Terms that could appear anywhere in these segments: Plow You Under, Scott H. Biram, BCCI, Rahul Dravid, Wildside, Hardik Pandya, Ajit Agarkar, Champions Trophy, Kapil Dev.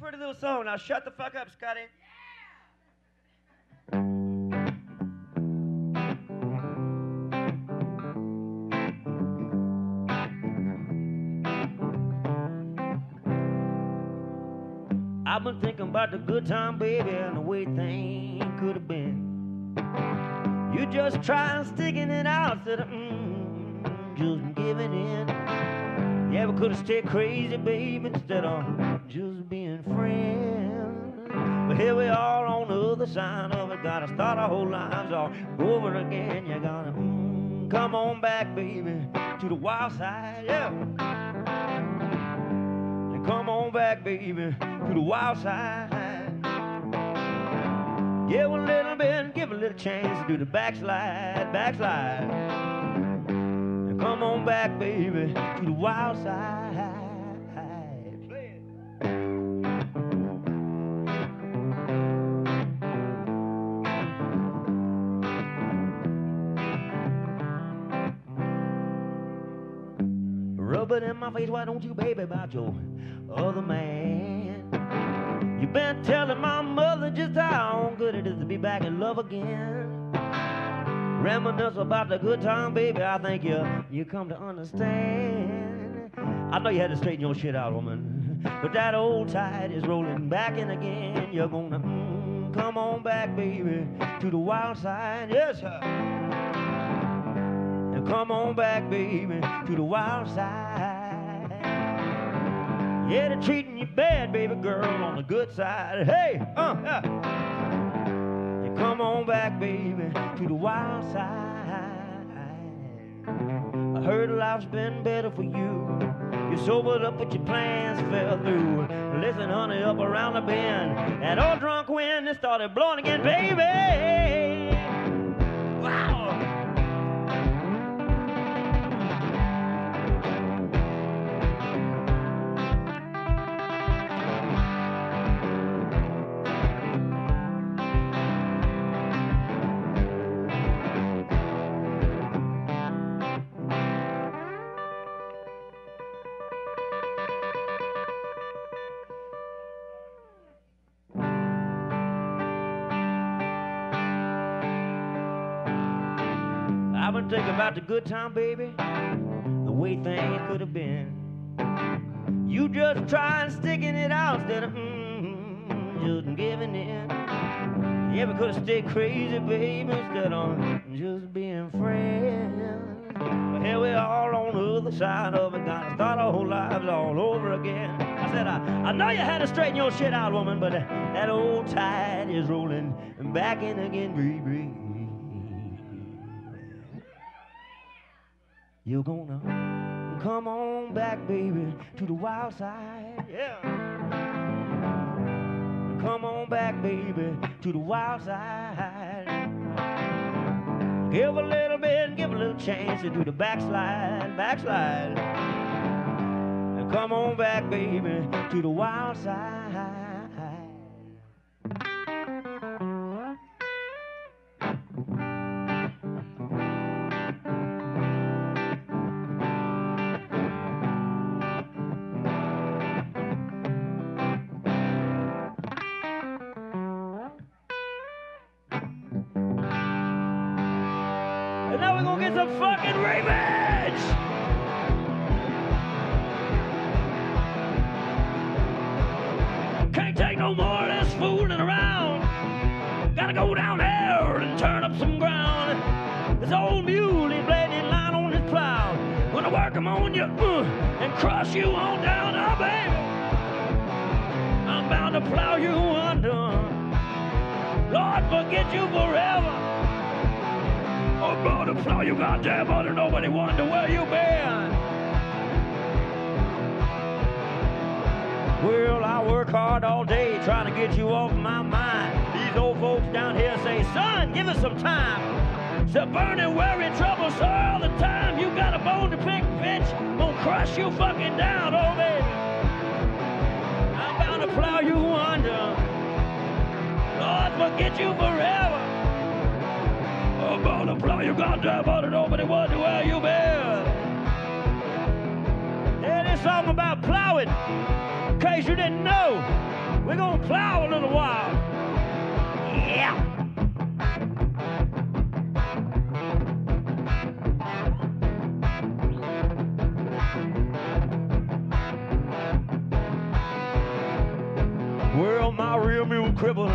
pretty little song. Now shut the fuck up, Scotty. I've been thinking about the good time, baby, and the way things could have been. You just trying sticking it out, said, just giving in. Yeah, we could have stayed crazy, baby, instead of just being friends. But here we are on the other side of it, gotta start our whole lives all over again. You gotta come on back, baby, to the wild side, yeah. You come on back, baby, to the wild side. Give a little bit and give a little chance to do the backslide, backslide. Now come on back, baby, to the wild side. Play it. Rub it in my face, why don't you, baby, about your other man? You've been telling my mother just how good it is to be back in love again. Reminisce about the good time, baby, I think you come to understand. I know you had to straighten your shit out, woman, but that old tide is rolling back in again. You're gonna come on back, baby, to the wild side, yes, sir. Now come on back, baby, to the wild side. Yeah, they're treating you bad, baby girl, on the good side. Hey, you come on back, baby, to the wild side. I heard life's been better for you. You sobered up, but your plans fell through. Listen, honey, up around the bend, that old drunk wind, it started blowing again, baby. Wow. I've been thinking about the good time, baby, the way things could have been. You just trying sticking it out instead of just giving in. Yeah, we could have stayed crazy, baby, instead of just being friends. But here we are on the other side of it, gotta start our whole lives all over again. I said, I know you had to straighten your shit out, woman, but that old tide is rolling back in again, baby. You're gonna come on back, baby, to the wild side, yeah. Come on back, baby, to the wild side. Give a little bit, give a little chance to do the backslide, backslide. Come on back, baby, to the wild side. Now we're gonna get some fucking revenge! Can't take no more of this fooling around. Gotta go down there and turn up some ground. This old mule, he played his line on his plow. Gonna work him on you and crush you on down, oh baby. I'm bound to plow you under. Lord, forget you forever. I'm bound to plow you goddamn under. Nobody wonder where you been. Well, I work hard all day trying to get you off my mind. These old folks down here say, son, give us some time. So burning, worry, trouble, sir, all the time. You got a bone to pick, bitch. Gonna crush you fucking down, oh baby. I'm bound to plow you under. Lord, forget you forever. I'm about to plow you goddamn under. Nobody wonder where you been. Yeah, this song about plowing, in case you didn't know. We're gonna plow a little while. Yeah. Well, my rear mule crippled,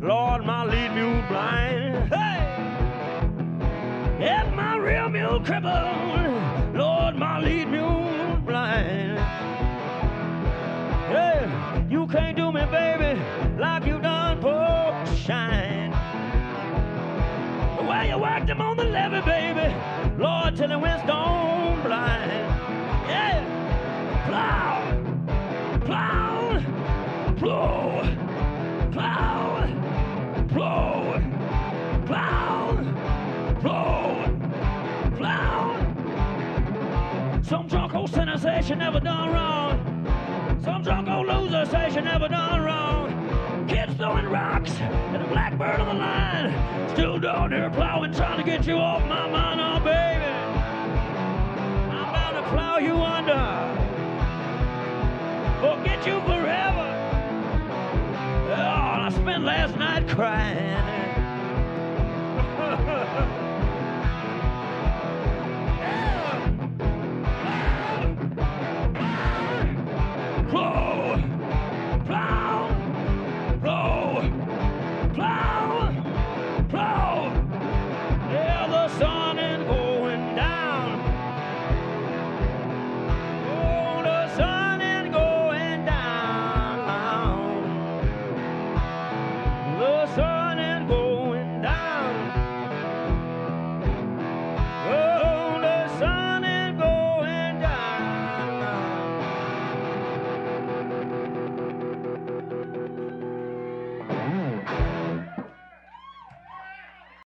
Lord, my lead mule blind. Hey, yeah, my rear mule crippled, Lord, my lead mule blind. Yeah, you can't do me, baby, like you done poor shine. The way you worked him on the levee, baby, Lord, till he went stone blind. Yeah, plow, plow. Plow, plow, plow, plow, plow, plow. Some drunk old sinner says she never done wrong. Some drunk old loser says she never done wrong. Kids throwing rocks and a blackbird on the line. Still down here plowing, trying to get you off my mind, oh baby. I'm about to plow you under. Forget you forever. Oh, and I spent last night crying.